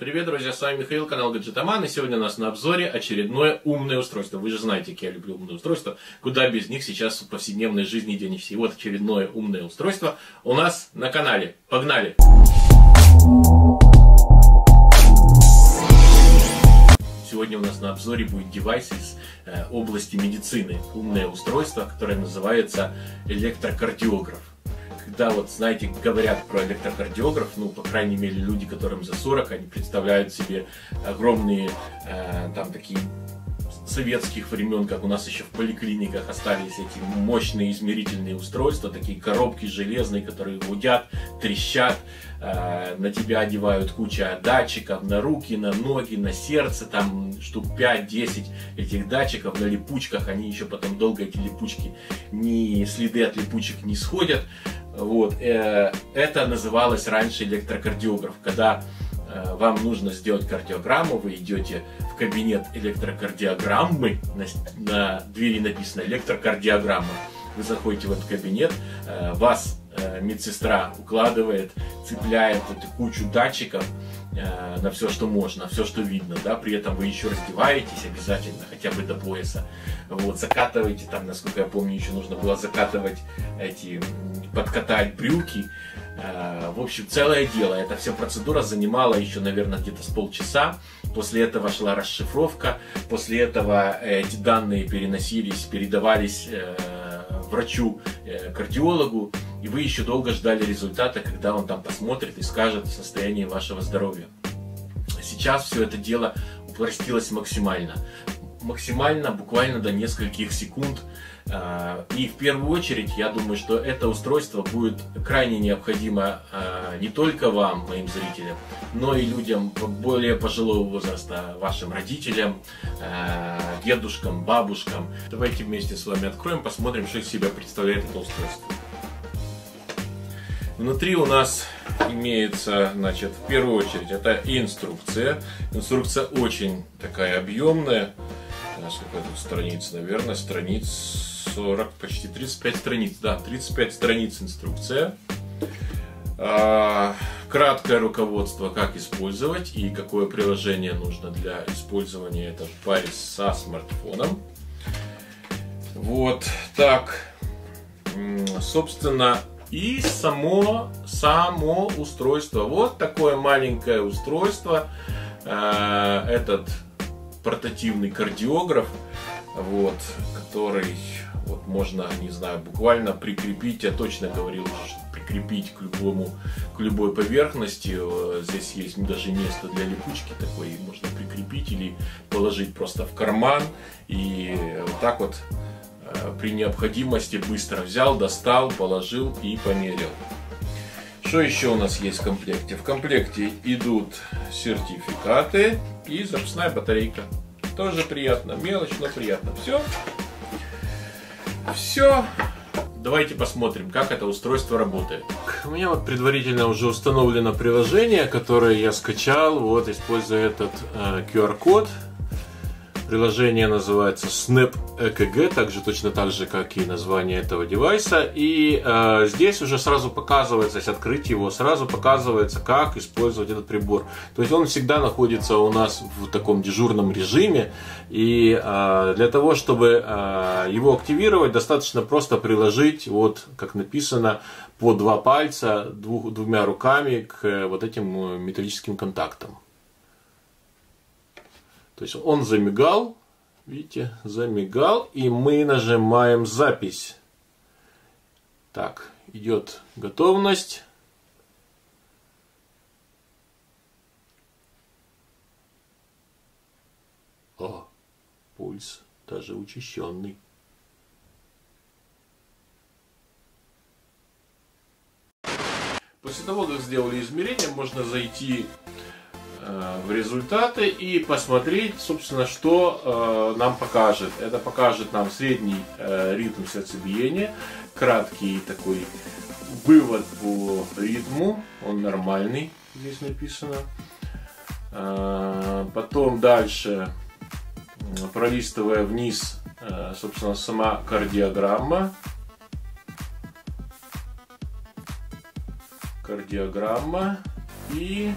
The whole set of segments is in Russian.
Привет, друзья, с вами Михаил, канал Гаджетоман, и сегодня у нас на обзоре очередное умное устройство. Вы же знаете, как я люблю умные устройства, куда без них сейчас в повседневной жизни денешься. И вот очередное умное устройство у нас на канале. Погнали! Сегодня у нас на обзоре будет девайс из области медицины. Умное устройство, которое называется электрокардиограф. Когда, вот, знаете, говорят про электрокардиограф, ну, по крайней мере, люди, которым за 40, они представляют себе огромные, там, такие советских времен, как у нас еще в поликлиниках остались эти мощные измерительные устройства, такие коробки железные, которые гудят, трещат, на тебя одевают куча датчиков на руки, на ноги, на сердце, там штук 5-10 этих датчиков на липучках, они еще потом долго, эти липучки, ни следы от липучек не сходят. Вот. Это называлось раньше электрокардиограф. Когда вам нужно сделать кардиограмму, вы идете в кабинет электрокардиограммы, на двери написано электрокардиограмма, вы заходите в этот кабинет, вас медсестра укладывает, цепляет вот кучу датчиков на все, что можно, все, что видно, да, при этом вы еще раздеваетесь обязательно, хотя бы до пояса, вот, закатываете, там, насколько я помню, еще нужно было закатывать эти, подкатать брюки. В общем, целое дело. Эта вся процедура занимала еще, наверное, где-то с полчаса. После этого шла расшифровка. После этого эти данные переносились, передавались врачу-кардиологу. И вы еще долго ждали результата, когда он там посмотрит и скажет состояние вашего здоровья. Сейчас все это дело упростилось максимально. Максимально, буквально до нескольких секунд. И в первую очередь, я думаю, что это устройство будет крайне необходимо не только вам, моим зрителям, но и людям более пожилого возраста, вашим родителям, дедушкам, бабушкам. Давайте вместе с вами откроем, посмотрим, что из себя представляет это устройство. Внутри у нас имеется, значит, в первую очередь, это инструкция. Инструкция очень такая объемная. Сколько тут страниц, наверное, страниц 40, почти 35 страниц, да, 35 страниц инструкция, краткое руководство, как использовать и какое приложение нужно для использования, это в паре со смартфоном. Вот так, собственно, и само устройство, вот такое маленькое устройство, этот портативный кардиограф, вот, который вот можно, не знаю, буквально прикрепить, я точно говорил, что прикрепить к любой поверхности, здесь есть даже место для липучки такой, можно прикрепить или положить просто в карман и вот так вот при необходимости быстро взял, достал, положил и померил. Что еще у нас есть в комплекте? В комплекте идут сертификаты и запасная батарейка. Тоже приятно. Мелочь, но приятно. Все. Все. Давайте посмотрим, как это устройство работает. У меня вот предварительно уже установлено приложение, которое я скачал, вот, используя этот QR-код. Приложение называется SnapECG, также точно так же, как и название этого девайса. И здесь уже сразу показывается, если открыть его, сразу показывается, как использовать этот прибор. То есть он всегда находится у нас в таком дежурном режиме. И для того, чтобы его активировать, достаточно просто приложить, вот как написано, по два пальца двумя руками к вот этим металлическим контактам. То есть он замигал, видите, замигал, и мы нажимаем запись. Так, идет готовность. О, пульс даже учащенный. После того, как сделали измерение, можно зайти в результаты и посмотреть, собственно, что нам покажет. Это покажет нам средний ритм сердцебиения, краткий такой вывод по ритму, он нормальный, здесь написано. Потом дальше, пролистывая вниз, собственно, сама кардиограмма. Кардиограмма и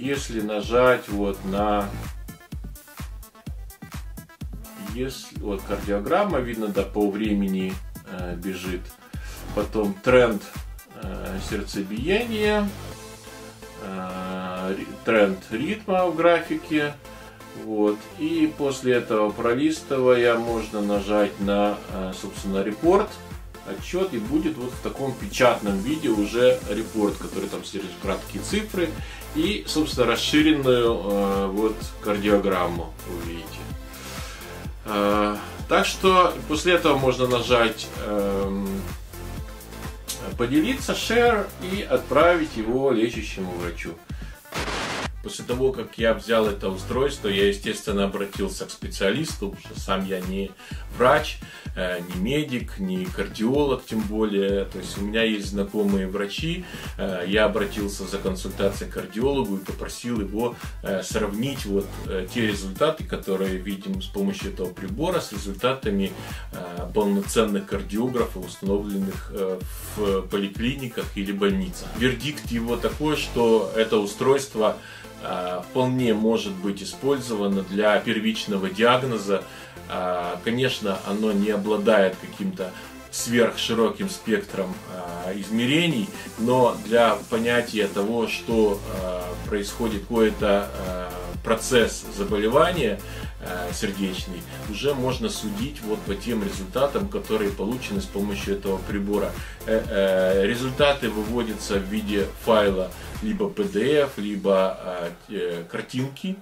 если нажать вот на... Если, вот кардиограмма, видно, да, по времени бежит. Потом тренд сердцебиения, тренд ритма в графике. Вот. И после этого, пролистывая, можно нажать на, собственно, репорт, отчет, и будет вот в таком печатном виде уже репорт, который там через краткие цифры и, собственно, расширенную вот кардиограмму вы видите. Так что после этого можно нажать поделиться, share, и отправить его лечащему врачу. После того, как я взял это устройство, я, естественно, обратился к специалисту, потому что сам я не врач, не медик, не кардиолог, тем более. То есть у меня есть знакомые врачи. Я обратился за консультацией к кардиологу и попросил его сравнить вот те результаты, которые видим с помощью этого прибора, с результатами полноценных кардиографов, установленных в поликлиниках или больницах. Вердикт его такой, что это устройство вполне может быть использовано для первичного диагноза. Конечно, оно не обладает каким-то сверхшироким спектром измерений, но для понятия того, что происходит какой-то процесс заболевания сердечный, уже можно судить вот по тем результатам, которые получены с помощью этого прибора. Результаты выводятся в виде файла либо PDF, либо картинки,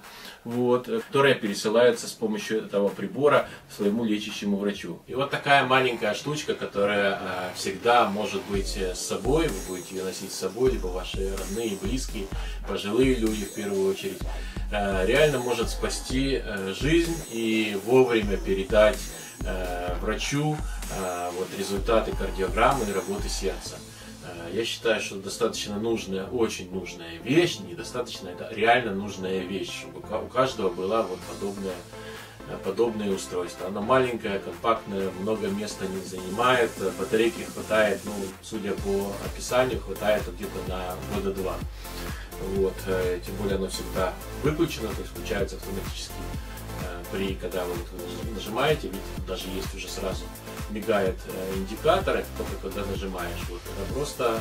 вот, которая пересылается с помощью этого прибора своему лечащему врачу. И вот такая маленькая штучка, которая всегда может быть с собой, вы будете ее носить с собой, либо ваши родные, близкие, пожилые люди в первую очередь, реально может спасти жизнь и вовремя передать врачу вот результаты кардиограммы и работы сердца. Я считаю, что достаточно нужная, очень нужная вещь, недостаточно, это реально нужная вещь, чтобы у каждого была вот подобное устройство. Оно маленькое, компактное, много места не занимает, батарейки хватает, ну, судя по описанию, хватает где-то на года два. Вот. Тем более оно всегда выключено, то есть включается автоматически, когда вы нажимаете, видите, даже есть уже сразу мигает индикатор, только когда нажимаешь. Вот. Это просто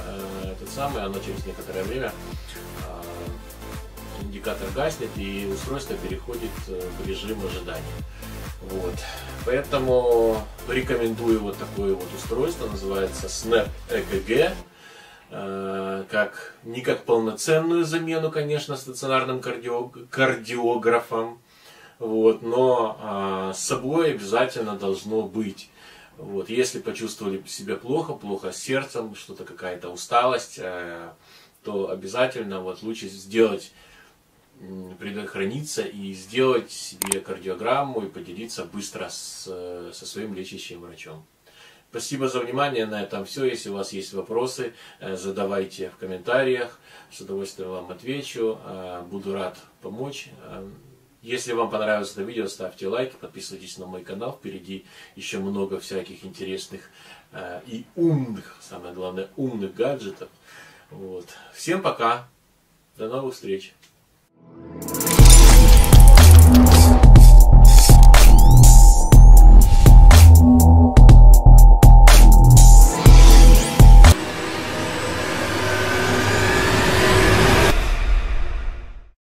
оно через некоторое время индикатор гаснет и устройство переходит в режим ожидания. Вот. Поэтому рекомендую вот такое вот устройство, называется SnapECG. Не как полноценную замену, конечно, стационарным кардиографом, вот, но с собой обязательно должно быть. Вот, если почувствовали себя плохо, плохо с сердцем, что-то, какая-то усталость, то обязательно вот, лучше сделать, предохраниться и сделать себе кардиограмму и поделиться быстро со своим лечащим врачом. Спасибо за внимание, на этом все. Если у вас есть вопросы, задавайте в комментариях, с удовольствием вам отвечу, буду рад помочь. Если вам понравилось это видео, ставьте лайки, подписывайтесь на мой канал, впереди еще много всяких интересных и умных, самое главное, умных гаджетов. Вот. Всем пока, до новых встреч!